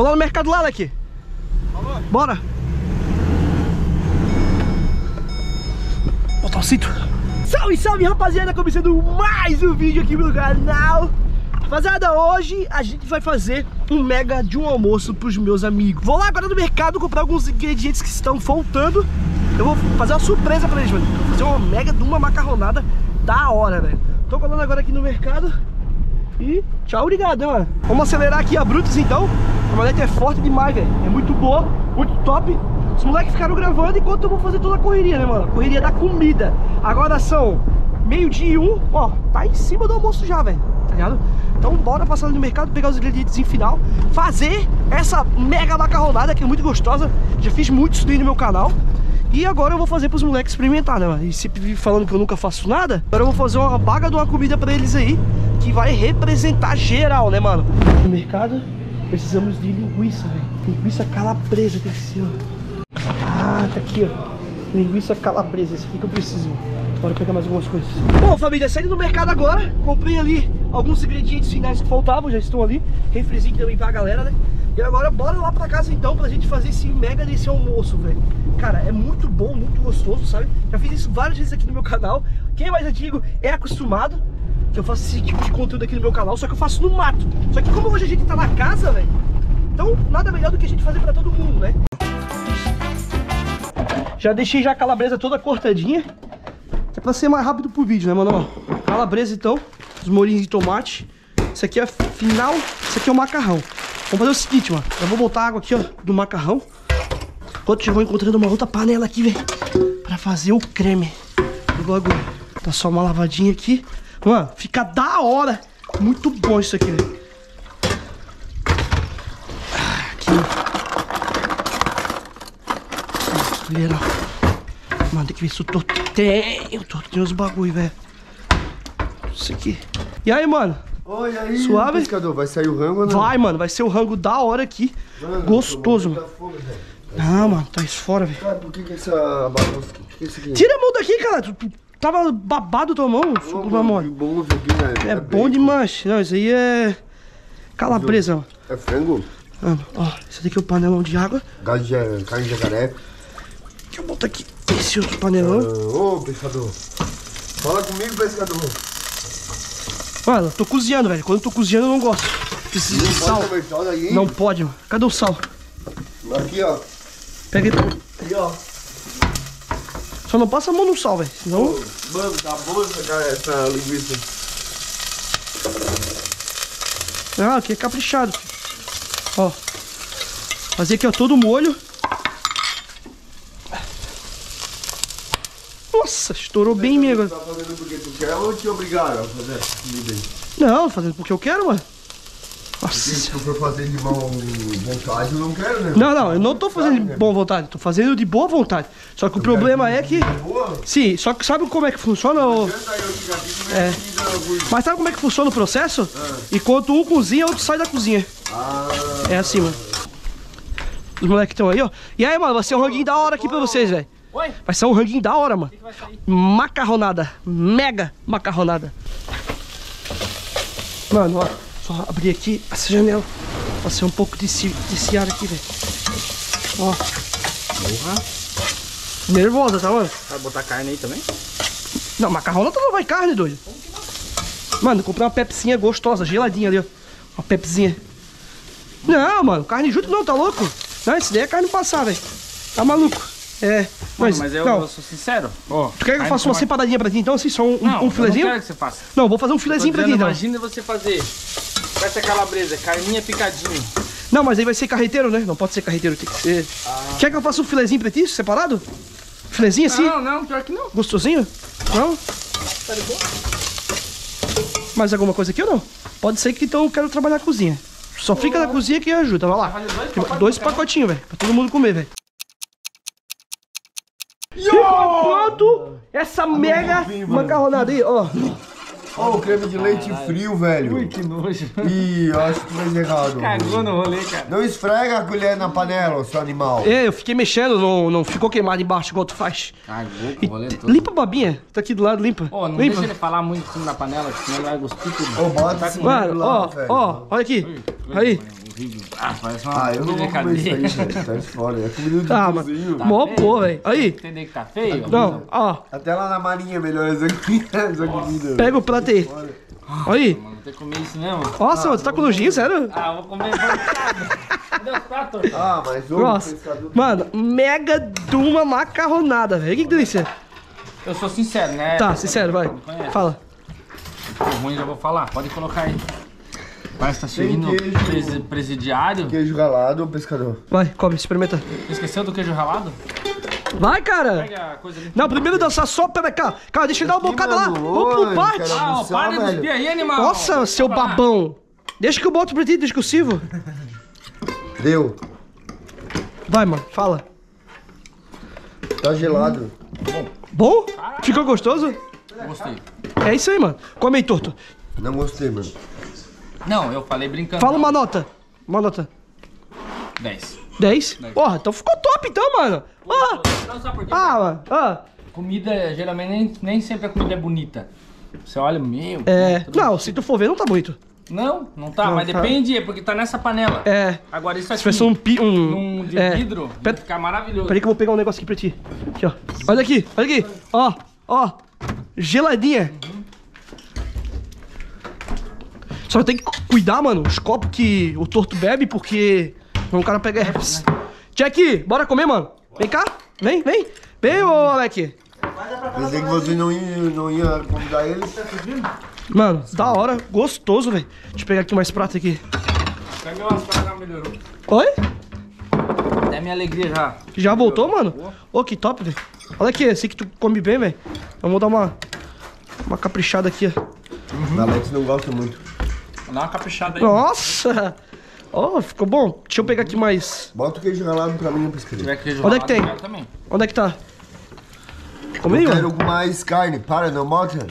Vou lá no mercado lá daqui. Falou. Bora. Botar o cinto. Salve, salve, rapaziada. Começando mais um vídeo aqui no canal. Rapaziada, hoje a gente vai fazer um mega de um almoço pros meus amigos. Vou lá agora no mercado comprar alguns ingredientes que estão faltando. Eu vou fazer uma surpresa pra eles, mano. Vou fazer uma mega de uma macarronada da hora, velho. Tô colando agora aqui no mercado. E tchau, obrigado, mano. Vamos acelerar aqui a Brutus, então. A maleta é forte demais, velho. É muito boa, muito top. Os moleques ficaram gravando enquanto eu vou fazer toda a correria, né, mano? Correria da comida. Agora são 12h01. Ó, tá em cima do almoço já, velho. Tá ligado? Então bora passar no mercado, pegar os ingredientes em final. Fazer essa mega macarronada que é muito gostosa. Já fiz muito isso daí no meu canal. E agora eu vou fazer pros moleques experimentar, né, mano? E sempre vive falando que eu nunca faço nada. Agora eu vou fazer uma baga de uma comida pra eles aí, que vai representar geral, né, mano? No mercado, precisamos de linguiça, velho. Linguiça calabresa, tem que ser, ó. Ah, tá aqui, ó. Linguiça calabresa, esse aqui que eu preciso. Bora pegar mais algumas coisas. Bom, família, saindo do mercado agora, comprei ali alguns ingredientes finais que faltavam, já estão ali. Refrizinho também pra galera, né? E agora bora lá pra casa então pra gente fazer esse mega desse almoço, velho. Cara, é muito bom, muito gostoso, sabe? Já fiz isso várias vezes aqui no meu canal. Quem é mais antigo é acostumado que eu faço esse tipo de conteúdo aqui no meu canal, só que eu faço no mato. Só que como hoje a gente tá na casa, velho, então nada melhor do que a gente fazer pra todo mundo, né? Já deixei já a calabresa toda cortadinha. É pra ser mais rápido pro vídeo, né, mano? Ó, calabresa então, os molhinhos de tomate. Isso aqui é final, isso aqui é o macarrão. Vamos fazer o seguinte, mano. Eu vou botar a água aqui, ó, do macarrão. Enquanto eu vou encontrando uma outra panela aqui, velho, pra fazer o creme do bagulho. Tá só uma lavadinha aqui. Mano, fica da hora. Muito bom isso aqui, velho. Aqui. Olha lá. Mano, tem que ver se eu tô... Tenho os bagulho, velho. Isso aqui. E aí, mano? Oi, aí, suave? Pescador, vai sair o rango, né? Vai, mano, vai ser o rango da hora aqui. Mano, gostoso, mano. Fome, não, mano, tá isso fora, velho. Cara, por que essa bagunça aqui? Tira a mão daqui, cara. Tu tava babado tua mão, oh, suco da mão. Bom, aqui, né? É bom demais. Não, isso aí é calabresa, mano. É frango? Mano, ó, isso daqui é o panelão de água. Gás de carne de jacaré. Deixa eu botar aqui esse outro panelão. Ô, pescador. Fala comigo, pescador. Mano, eu tô cozinhando, velho. Quando eu tô cozinhando, eu não gosto. Preciso de sal. Não pode, mano. Cadê o sal? Aqui, ó. Pega aí, ó. Só não passa a mão no sal, velho. Senão... Ô, mano, tá boa essa linguiça. Ah, aqui é caprichado. Ó. Fazer aqui, ó, todo o molho. Nossa, estourou bem mesmo. Você tá fazendo porque tu quer ou te obrigaram a fazer comida aí? Não, fazendo porque eu quero, mano. Nossa. Se tu for fazer de boa vontade, eu não quero, né? Não, não, eu não tô fazendo de boa vontade, tô fazendo de boa vontade. Só que eu o problema é que... Boa? Sim, só que sabe como é que funciona o... É. Mas sabe como é que funciona o processo? Ah. Enquanto um cozinha, outro sai da cozinha. Ah. É assim, mano. Os moleques estão aí, ó. E aí, mano, vai ser um ranguinho da hora aqui pra vocês, velho. Oi? Vai ser um ranguinho da hora, mano. Que vai sair? Macarronada. Mega macarronada. Mano, ó. Só abrir aqui essa janela. Vai ser um pouco desse ar aqui, velho. Ó. Uhum. Nervosa, tá, mano? Vai botar carne aí também? Não, macarronada não vai carne, doido. Como que não? Mano, comprei uma pepsinha gostosa, geladinha ali, ó. Uma pepsinha. Não, mano. Carne junto não, tá louco? Não, isso daí é carne passar, velho. Tá maluco? É, mas eu, não. Eu sou sincero. Oh, tu quer que eu faça uma separadinha pra ti então, assim, só um filezinho? Não, eu não quero que você faça. Não, vou fazer um filezinho pra ti então. Imagina você fazer com essa calabresa, carninha picadinha. Não, mas aí vai ser carreteiro, né? Não pode ser carreteiro, tem que ser... Ah. Quer que eu faça um filezinho pra ti, separado? Filezinho assim? Não, não, pior que não. Gostosinho? Não? Tá de boa? Mais alguma coisa aqui ou não? Pode ser que então eu quero trabalhar a cozinha. Só fica na cozinha que ajuda, vai lá. Dois pacotinhos, velho, pra todo mundo comer, velho. Enquanto essa mega macarronada aí, ó. Ó, o creme de leite frio, velho. Ui, que nojo. Ih, eu acho que fez errado. Cagou no rolê, cara. Não esfrega a colher na panela, seu animal. É, eu fiquei mexendo, não ficou queimado embaixo igual tu faz. Cagou com o rolê todo. Limpa a babinha, tá aqui do lado, limpa. Ó, não limpa. Deixa ele falar muito em cima da panela, senão ele vai gostar tudo. Ó, bota esse mano, ó, ó, olha aqui. Aí. filho. Ah, parece uma... Ah, eu não vou comer isso aí, gente. Tá fora. É comida do cozinho. Tá mó pô, velho. Aí. Entender que tá feio? Não, ó. Até lá na marinha é melhor essa comida. Pega o prato aí. Olha aí. Mano, não tem que comer isso mesmo. Nossa, mano, você tá com nojinho, sério? Ah, vou comer. Cadê os pratos? Ah, mas o mano, mega duma macarronada, velho. Que delícia. Eu sou sincero, né? Tá, sincero, vai. Fala. Ficou ruim, já vou falar. Pode colocar aí. Parece que tá servindo queijo, presidiário. Queijo ralado ou pescador? Vai, come, experimenta. Esqueceu do queijo ralado? Vai, cara. Pega a coisa ali. Não, primeiro dançar só, pera cá. Cara, deixa eu dar uma bocada lá. Vamos pro bate. Ah, para de espir aí, animal. Nossa, seu babão. Deixa que eu boto pra ti, deixa que eu sirvo. Deu. Vai, mano, fala. Tá gelado. Bom? Caraca. Ficou gostoso? Gostei. É isso aí, mano. Come aí, torto. Não gostei, mano. Não, eu falei brincando. Fala uma nota. Uma nota. 10. 10? Porra, então ficou top, então, mano. Ah, não, sabe por quê? Ah, ah. Comida, geralmente, nem sempre a comida é bonita. Você olha, meu... É, não, bonito. Se tu for ver, não tá bonito. Não, não tá, não, mas tá. Depende, é porque tá nessa panela. É. Agora isso aqui, se um de vidro, vai ficar maravilhoso. Peraí que eu vou pegar um negócio aqui pra ti. Aqui, ó. Olha aqui, olha aqui. Ó, ó. Geladinha. Uhum. Só tem que cuidar, mano, os copos que o torto bebe, porque não o cara pega herpes. Né? Jack, bora comer, mano. Vem cá, vem, vem. Vem, ô Alec. Pensei que você não ia convidar ele. Mano, da hora, gostoso, velho. Deixa eu pegar aqui mais prato aqui. Até meu açúcar já melhorou. Oi? Até minha alegria já. Já voltou, mano? Ô, que top, velho. Olha aqui, sei que tu come bem, velho. Então vou dar uma caprichada aqui, ó. Uhum. O Alex não gosta muito. Vou dar uma caprichada aí. Nossa! Ó, oh, ficou bom. Deixa eu pegar aqui mais. Bota o queijo ralado pra mim, pra escrever. Se tiver queijo ralado, onde é que tem? Onde é que tá? Comei, mano. Eu quero mais carne. Para, não bota.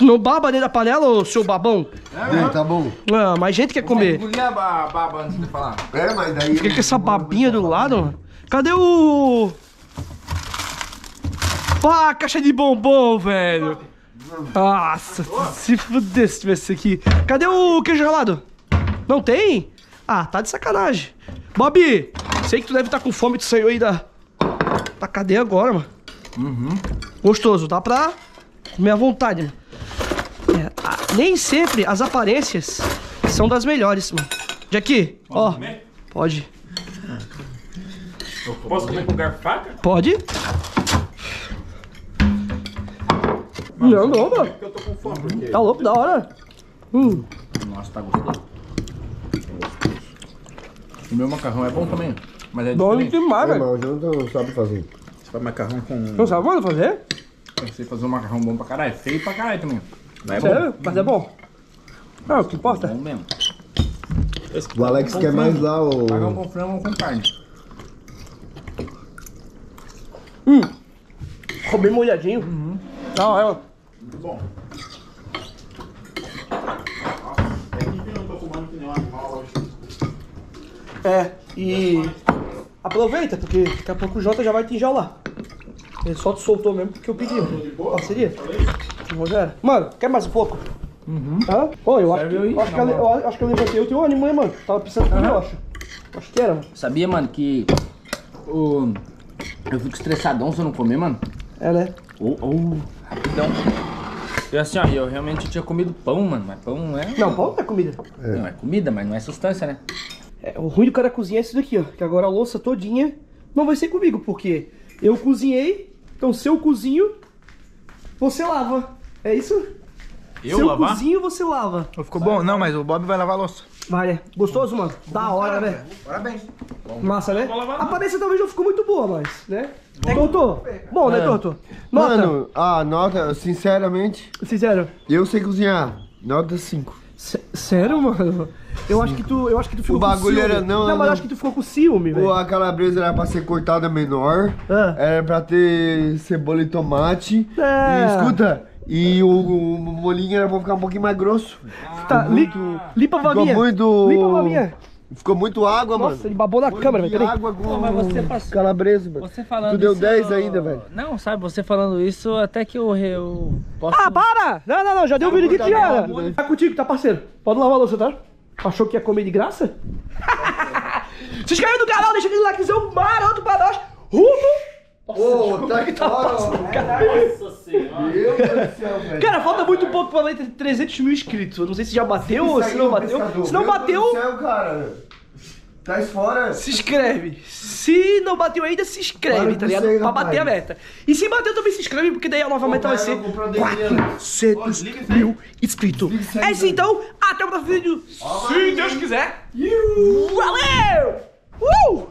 Não baba dentro da panela, ô seu babão? É, não, tá bom. Ah, mas gente quer comer. Engolir a baba antes de falar. É, mas daí... Fica com essa babinha do lado, mano. Cadê o... Pá, caixa de bombom, velho. Nossa, se fuder se tivesse aqui. Cadê o queijo ralado? Não tem? Ah, tá de sacanagem. Bob, sei que tu deve estar com fome, tu saiu aí da cadeia agora, mano. Uhum. Gostoso, dá pra comer à vontade, mano. É, nem sempre as aparências são das melhores, mano. Jacky, ó. Comer? Pode. Posso comer com garfo e faca? Pode. Não, não, mano. Eu tô com fome, porque... Tá louco, da hora. Nossa, tá gostoso. O meu macarrão é bom também, mas é diferente. Bom demais, velho. Mas eu não sabe fazer. Você faz macarrão com... Não sabe fazer? Eu sei fazer um macarrão bom pra caralho. Feio pra caralho também. Mas é bom. Mas é bom. Ah, o que importa? É bom mesmo. O Alex quer mais lá, o... Macarrão com frango ou com carne. Ficou bem molhadinho. Uhum. Não, é... Muito bom. É que eu não tô comendo que nem um animal hoje. É, e... Aproveita, porque daqui a pouco o Jota já vai te enjaular. Ele só te soltou mesmo porque eu pedi. Parceria? Rogério. Mano, quer mais um pouco? Uhum. Hã? Pô, eu acho que eu levantei o teu ânimo, hein, mano? Tava precisando de eu acho. Acho que era, mano. Sabia, mano, que... Eu fico estressadão se eu não comer, mano. É, né? Rapidão. E assim, ó, eu realmente tinha comido pão, mano, mas pão não é... Não, pão não é comida. É. Não, é comida, mas não é sustância, né? É, o ruim do cara cozinhar é isso daqui, ó, que agora a louça todinha não vai ser comigo, porque eu cozinhei, então se eu cozinho, você lava. É isso? Eu lavar? Se eu cozinho, você lava. Ficou bom? Não, mas o Bob vai lavar a louça. Vai, né? Gostoso, mano? Da hora, né? Parabéns. Massa, né? A aparência talvez não ficou muito boa, mas, né? Doutor, bom, né, doutor? Nota. Mano, a nota, sinceramente... Sincero? Eu sei cozinhar. Nota 5. Sério, mano? Eu acho que tu ficou com ciúme. O bagulho era... Não, mas eu acho que tu ficou com ciúme, velho. A calabresa era pra ser cortada menor. Era pra ter cebola e tomate. É. E, escuta... E o molinho era pra ficar um pouquinho mais grosso. Tá, limpa a vaminha. Ficou muito água, mano. Nossa, ele babou na câmera, velho. Água com calabresa, mano. Você falando tu deu isso, 10 ainda, velho. Não, sabe, você falando isso, até que eu posso... Ah, para! Não, já deu o vídeo aqui, já. Tá contigo, tá parceiro. Pode lavar a louça, tá? Achou que ia comer de graça? Se inscreve no canal, deixa aquele likezão maroto pra nós. Rumo! Ô, tá que tá passando, cara. Nossa senhora. Meu Deus do céu, velho. Cara, falta muito pouco pra lá ter 300 mil inscritos. Eu não sei se já bateu ou se não bateu. Se não bateu... Meu Deus do céu, cara. Tá fora. Se inscreve. Se não bateu ainda, se inscreve, tá ligado? Pra bater a meta. E se bateu também se inscreve, porque daí a nova meta vai ser 400 mil inscritos. É isso então. Até o próximo vídeo, se Deus quiser. Valeu!